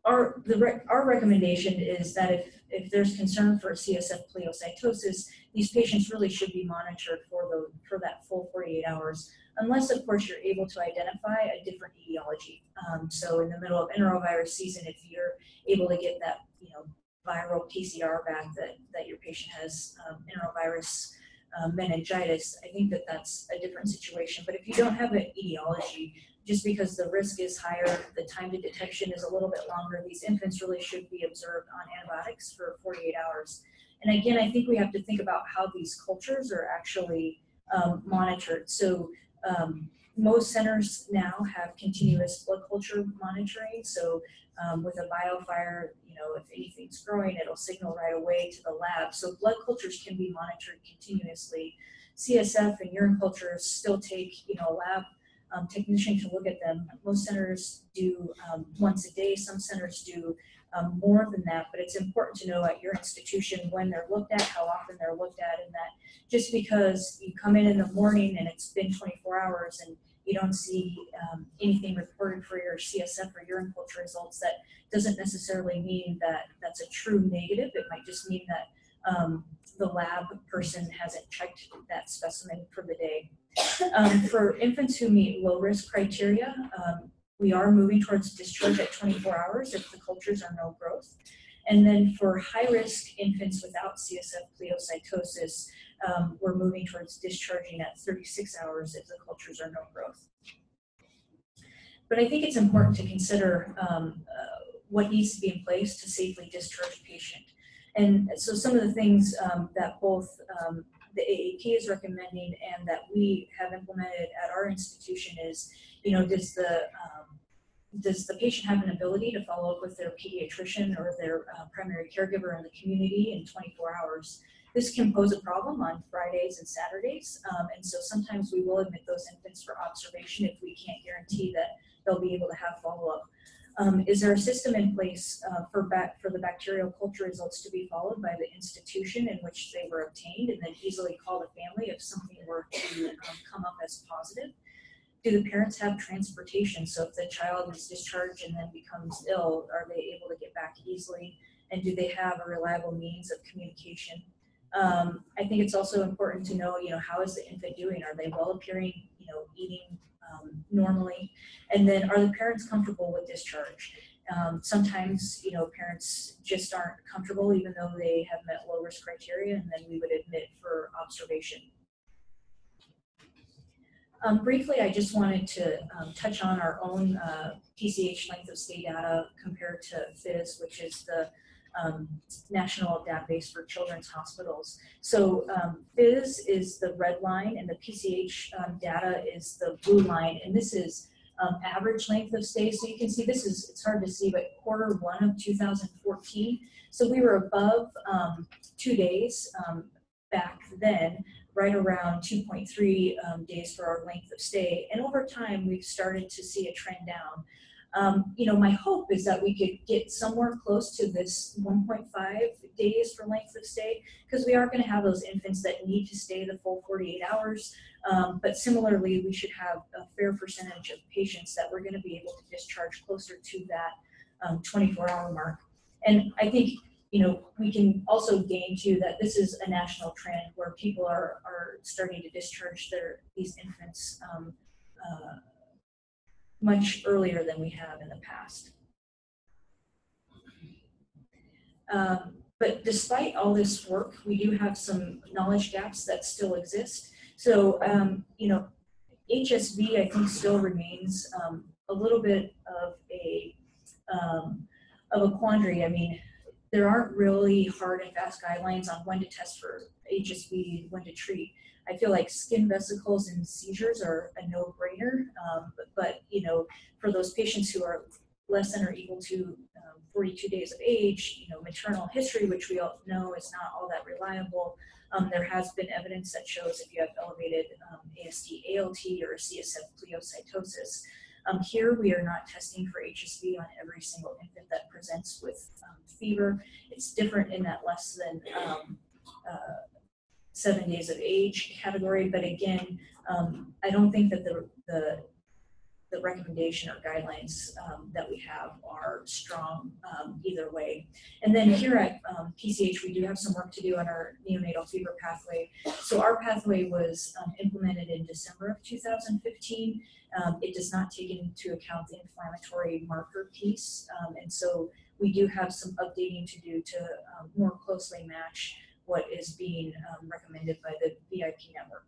our, the re our recommendation is that if If there's concern for C S F pleocytosis, these patients really should be monitored for, the, for that full forty-eight hours, unless, of course, you're able to identify a different etiology. Um, so in the middle of enterovirus season, if you're able to get that you know, viral P C R back that, that your patient has um, enterovirus uh, meningitis, I think that that's a different situation. But if you don't have an etiology, just because the risk is higher, the time to detection is a little bit longer, these infants really should be observed on antibiotics for forty-eight hours. And again, I think we have to think about how these cultures are actually um, monitored. So um, most centers now have continuous blood culture monitoring. So um, with a biofire, you know, if anything's growing, it'll signal right away to the lab. So blood cultures can be monitored continuously. C S F and urine cultures still take, you know, a lab Um, technician to look at them. Most centers do um, once a day. Some centers do um, more than that, but it's important to know at your institution when they're looked at, how often they're looked at, and that just because you come in in the morning and it's been twenty-four hours and you don't see um, anything reported for your C S F or urine culture results, that doesn't necessarily mean that that's a true negative. It might just mean that um, the lab person hasn't checked that specimen for the day. Um, for infants who meet low-risk criteria, um, we are moving towards discharge at twenty-four hours if the cultures are no growth. And then for high-risk infants without C S F pleocytosis, um, we're moving towards discharging at thirty-six hours if the cultures are no growth. But I think it's important to consider um, uh, what needs to be in place to safely discharge a patient. And so some of the things um, that both um, the A A P is recommending and that we have implemented at our institution is, you know, does the, um, does the patient have an ability to follow up with their pediatrician or their uh, primary caregiver in the community in twenty-four hours? This can pose a problem on Fridays and Saturdays. Um, and so sometimes we will admit those infants for observation if we can't guarantee that they'll be able to have follow-up. Um, is there a system in place uh, for, back, for the bacterial culture results to be followed by the institution in which they were obtained and then easily call the family if something were to um, come up as positive? Do the parents have transportation? So if the child is discharged and then becomes ill, are they able to get back easily? And do they have a reliable means of communication? Um, I think it's also important to know, you know, how is the infant doing? Are they well appearing, you know, eating Um, normally? And then are the parents comfortable with discharge? Um, sometimes, you know, parents just aren't comfortable even though they have met low risk criteria, and then we would admit for observation. Um, briefly, I just wanted to um, touch on our own uh, P C H length of stay data compared to F I S, which is the Um, National Database for Children's Hospitals. So um, F I S is the red line and the P C H um, data is the blue line, and this is um, average length of stay. So you can see this is, it's hard to see, but quarter one of two thousand fourteen. So we were above um, two days um, back then, right around two point three um, days for our length of stay. And over time, we've started to see a trend down. Um, you know, my hope is that we could get somewhere close to this one point five days for length of stay, because we are going to have those infants that need to stay the full forty-eight hours. Um, but similarly, we should have a fair percentage of patients that we're going to be able to discharge closer to that um, twenty-four hour mark. And I think, you know, we can also gain too that this is a national trend where people are, are starting to discharge their, these infants um, uh, much earlier than we have in the past. Um, but despite all this work, we do have some knowledge gaps that still exist. So, um, you know, H S V, I think, still remains um, a little bit of a, um, of a quandary. I mean, there aren't really hard and fast guidelines on when to test for H S V and when to treat. I feel like skin vesicles and seizures are a no-brainer, um, but, but you know, for those patients who are less than or equal to um, forty-two days of age, you know, maternal history, which we all know is not all that reliable. Um, there has been evidence that shows if you have elevated um, A S T, A L T, or C S F pleocytosis. Um, here, we are not testing for H S V on every single infant that presents with um, fever. It's different in that less than um, uh, seven days of age category, but again, um, I don't think that the, the the recommendation or guidelines um, that we have are strong um, either way. And then here at um, P C H, we do have some work to do on our neonatal fever pathway. So our pathway was um, implemented in December of two thousand fifteen. Um, it does not take into account the inflammatory marker piece. Um, and so we do have some updating to do to um, more closely match what is being um, recommended by the V I P network.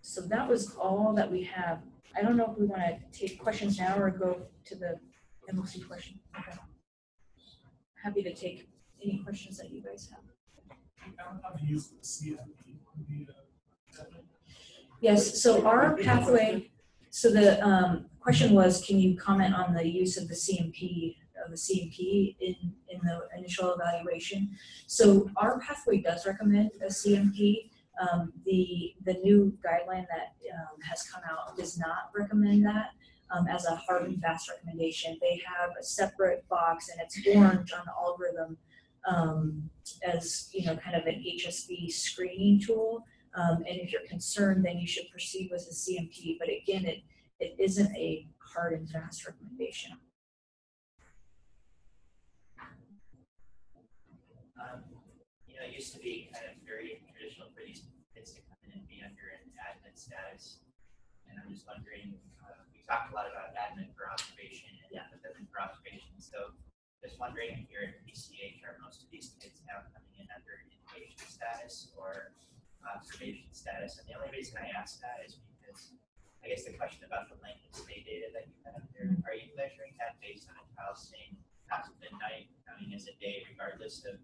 So that was all that we have. I don't know if we want to take questions now or go to the M O C question. Okay. Happy to take any questions that you guys have. I don't know how to use the C M P. Yes, so our pathway, so the um, question was, can you comment on the use of the C M P? Of the C M P in, in the initial evaluation. So our pathway does recommend a C M P. Um, the, the new guideline that um, has come out does not recommend that um, as a hard and fast recommendation. They have a separate box and it's orange on the algorithm um, as, you know, kind of an H S V screening tool. Um, and if you're concerned, then you should proceed with the C M P. But again, it, it isn't a hard and fast recommendation. Um, you know, it used to be kind of very traditional for these kids to come in and be under an admin status, and I'm just wondering, uh, we talked a lot about admin for observation and yeah. admin for observation, so just wondering here at P C H, are most of these kids now coming in under inpatient status or observation status? And the only reason I ask that is because I guess the question about the length of stay data that you have there, are you measuring that based on a child's staying after midnight, counting as a day, regardless of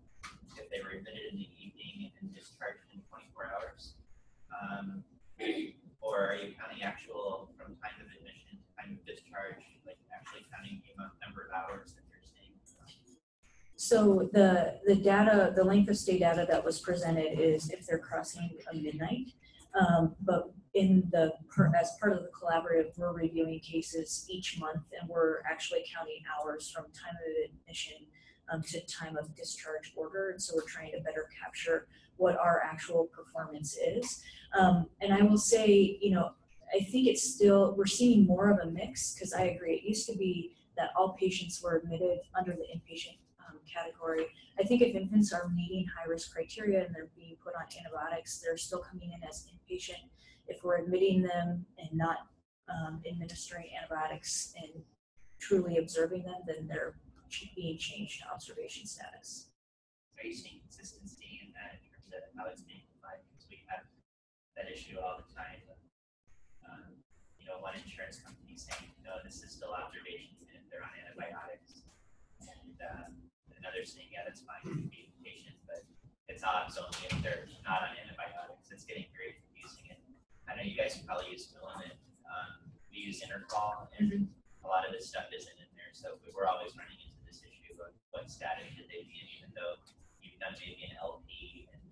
if they were admitted in the evening and discharged in twenty-four hours? Um, or are you counting actual from time of admission to time of discharge, like actually counting the amount, number of hours that they're staying? So the, the data, the length of stay data that was presented is if they're crossing a midnight. Um, but in the per, as part of the collaborative, we're reviewing cases each month, and we're actually counting hours from time of admission um, to time of discharge order. And so we're trying to better capture what our actual performance is. Um, and I will say, you know, I think it's still, we're seeing more of a mix, because I agree, it used to be that all patients were admitted under the inpatient category. I think if infants are meeting high-risk criteria and they're being put on antibiotics, they're still coming in as inpatient. If we're admitting them and not um, administering antibiotics and truly observing them, then they're being changed to observation status. Are you seeing consistency in that in terms of how it's being applied? Because we have that issue all the time. Um, you know, one insurance company saying, no, this is still observations and they're on antibiotics. And, um, Another thing, yeah, that's fine to be patient, but it's not only if they're not on antibiotics. It's getting very confusing. And I know you guys can probably use filament. Um, we use Intercol, and mm-hmm. a lot of this stuff isn't in there. So we're always running into this issue of what status should they be in, even though you've done maybe an L P and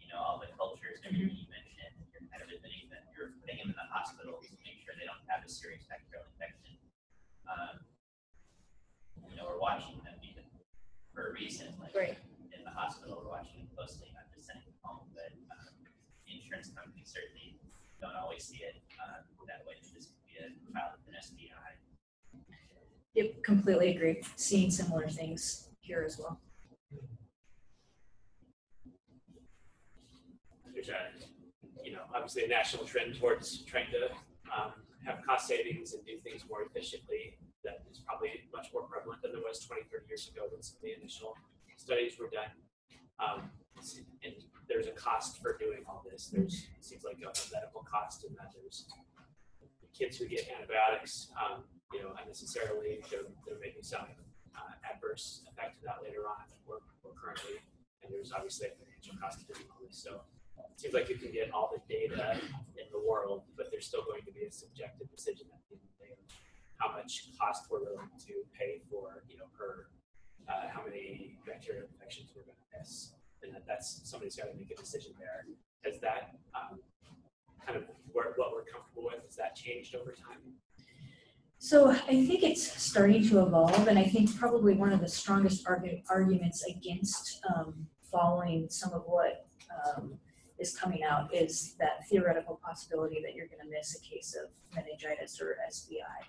you know all the cultures and everything mm-hmm. you mentioned. You're kind of admitting that you're putting them in the hospital to make sure they don't have a serious bacterial infection. Um, you know, we're watching them. For a reason, like right. in the hospital, we're watching it closely, not just sending it home, but um, insurance companies certainly don't always see it uh, that way. This could be a child with an S T I. Yep, completely agree. Seeing similar things here as well. There's a, you know, obviously a national trend towards trying to um, have cost savings and do things more efficiently. That is probably much more prevalent than it was twenty, thirty years ago when some of the initial studies were done. Um, and there's a cost for doing all this. There's, it seems like, a medical cost in that there's kids who get antibiotics um, you know, unnecessarily. There, there may be some uh, adverse effect to that later on or, or currently, and there's obviously a financial cost to doing all this. So it seems like you can get all the data in the world, but there's still going to be a subjective decision at the end of the day of how much cost we're willing to pay for, you know, per uh, how many bacterial infections we're going to miss. And that that's somebody's got to make a decision there. Has that um, kind of what, what we're comfortable with, has that changed over time? So I think it's starting to evolve, and I think probably one of the strongest argu arguments against um, following some of what um, is coming out is that theoretical possibility that you're going to miss a case of meningitis or S V I.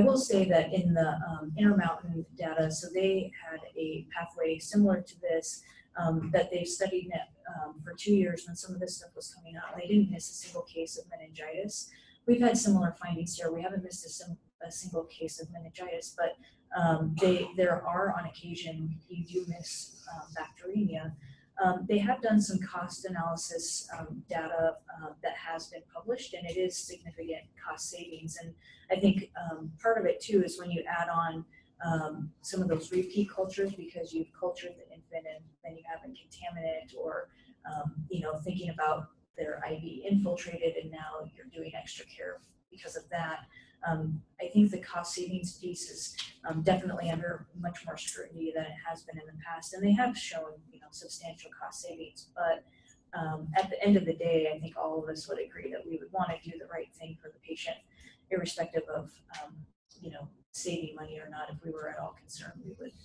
I will say that in the um, Intermountain data, so they had a pathway similar to this, Um, that they studied net, um, for two years when some of this stuff was coming out. They didn't miss a single case of meningitis. We've had similar findings here. We haven't missed a, sim a single case of meningitis, but um, they, there are on occasion, you do miss um, bacteremia. Um, they have done some cost analysis um, data uh, that has been published, and it is significant cost savings. And I think um, part of it too is when you add on Um, some of those repeat cultures, because you've cultured the infant and then you have a contaminant, or um, you know, thinking about their I V infiltrated and now you're doing extra care because of that. Um, I think the cost savings piece is um, definitely under much more scrutiny than it has been in the past, and they have shown, you know, substantial cost savings. But um, at the end of the day, I think all of us would agree that we would want to do the right thing for the patient, irrespective of um, you know, saving money or not. If we were at all concerned, we would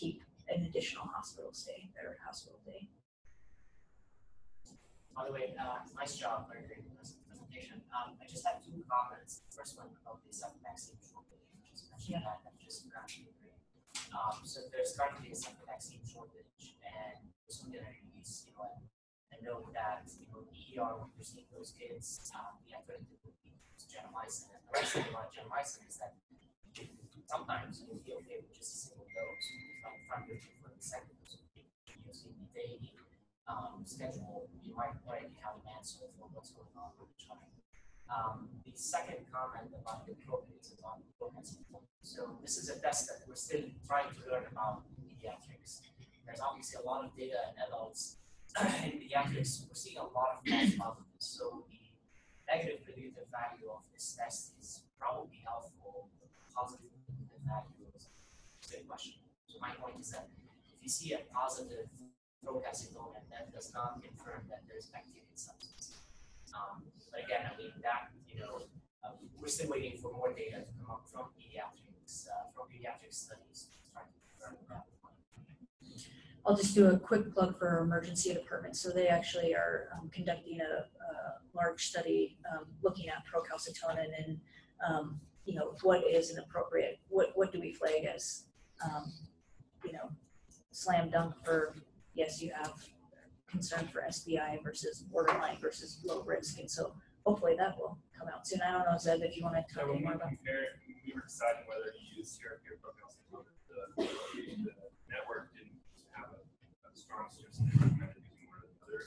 keep an additional hospital stay, better hospital day. By the way, uh, nice job, very great presentation. Um, I just have two comments. The first one about the cefotaxime shortage, which is mentioned that I've just gradually agreed. Um, so there's currently a cefotaxime shortage, and there's something that I use, you know, and know that, you know, the E R, when you're seeing those kids, um, we have to use gentamicin, and the reason about gentamicin is that sometimes you'll be okay with just a single dose, like five hundred for the second dose. Using the daily um, schedule, you might already have an answer for what's going on with the child. Um, the second comment about the proteins is on procalcitonin. So this is a test that we're still trying to learn about in pediatrics. There's obviously a lot of data in adults. In pediatrics, we're seeing a lot of tests about this. So the negative predictive value of this test is probably helpful. Positive value is a big question. So my point is that if you see a positive procalcitonin, that does not confirm that there is bacteria in substance. Um, but again, I mean that, you know, uh, we're still waiting for more data to come up from pediatrics, uh, from pediatric studies to try to confirm that. I'll just do a quick plug for emergency department. So they actually are um, conducting a, a large study um, looking at procalcitonin and um, you know, what is an appropriate, what, what do we flag as, um, you know, slam dunk for, yes, you have concern for S B I versus borderline versus low risk. And so hopefully that will come out soon. I don't know, Zeb, if you want to talk so any more about that. We were deciding whether to use C R P or procalcitonin. The, the network didn't have a, a strong suggestion that recommended using one or the other.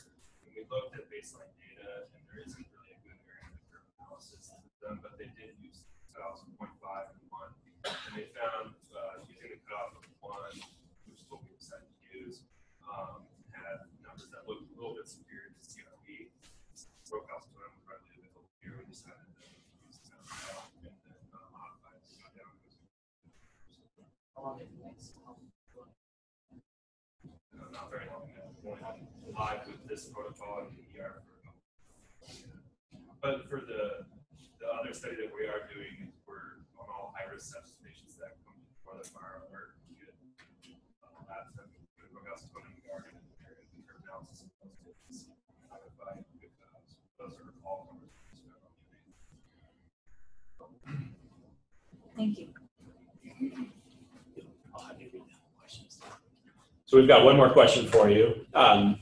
And we looked at baseline data, and there isn't really a good area of curve analysis done, but they did use zero point five and one, and they found uh, using the cutoff of one, which is what we decided to use, um, had numbers that looked a little bit superior to C R P. Procalcitonin was readily available here. We decided to use the cutoff and then uh, modify it to go down. How long did you make this help? Not very long at that point. Live with this protocol in the E R for a couple of years. But for the The other study that we are doing, we're on all high-risk sepsis patients that come before the fire alert. We get uh, labs that we put procalcitonin in the garden and the area of the curve analysis of those kids. Identify good jobs. Those are all numbers that we spend on the day. Thank you. I'll have you read the questions. So we've got one more question for you. Um,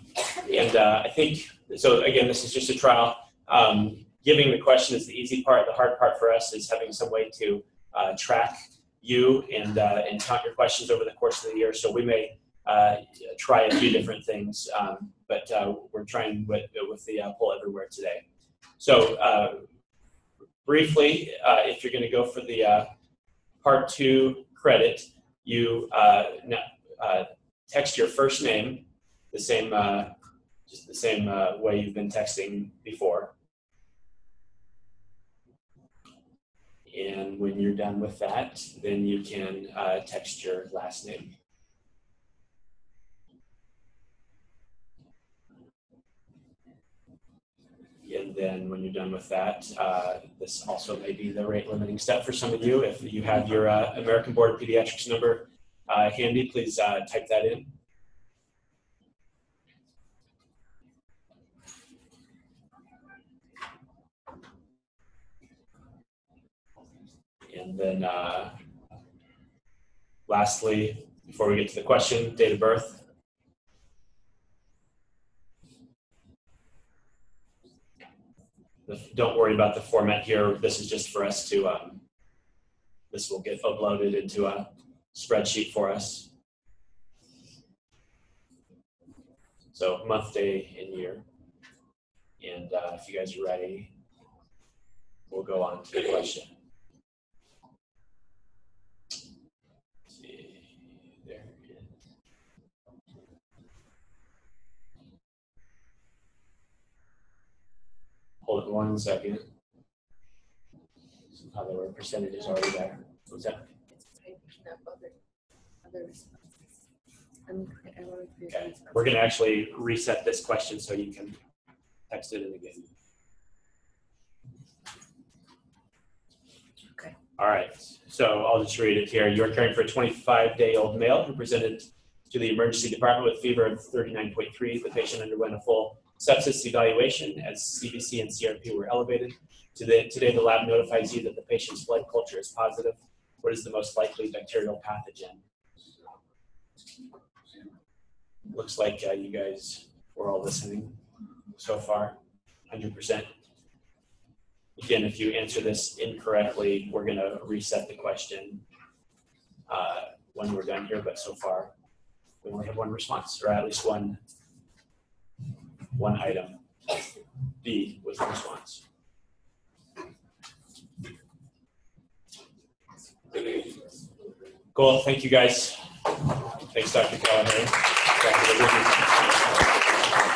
and uh, I think, so again, this is just a trial. Um, Giving the question is the easy part. The hard part for us is having some way to uh, track you and, uh, and count your questions over the course of the year. So we may uh, try a few different things, um, but uh, we're trying with, with the uh, Poll Everywhere today. So uh, briefly, uh, if you're going to go for the, uh, part two credit, you uh, uh, text your first name the same, uh, just the same uh, way you've been texting before. And when you're done with that, then you can uh, text your last name. And then when you're done with that, uh, this also may be the rate limiting step for some of you. If you have your uh, American Board of Pediatrics number uh, handy, please uh, type that in. And then uh, lastly, before we get to the question, date of birth. Don't worry about the format here. This is just for us to, um, this will get uploaded into a spreadsheet for us. So month, day, and year. And uh, if you guys are ready, we'll go on to the question. Hold it one second. Somehow there were percentages already there. What's that? It's typing up other, other responses. I'm, I want to okay. responses. We're going to actually reset this question so you can text it in again. Okay. All right. So I'll just read it here. You're caring for a twenty-five-day-old male who presented to the emergency department with fever of thirty-nine point three. The patient underwent a full sepsis evaluation as C B C and C R P were elevated. Today, today, the lab notifies you that the patient's blood culture is positive. What is the most likely bacterial pathogen? Looks like uh, you guys were all listening so far, one hundred percent. Again, if you answer this incorrectly, we're going to reset the question uh, when we're done here, but so far we only have one response, or at least one One item. B was the response. Cool. Thank you guys. Thanks, Doctor Kelleher.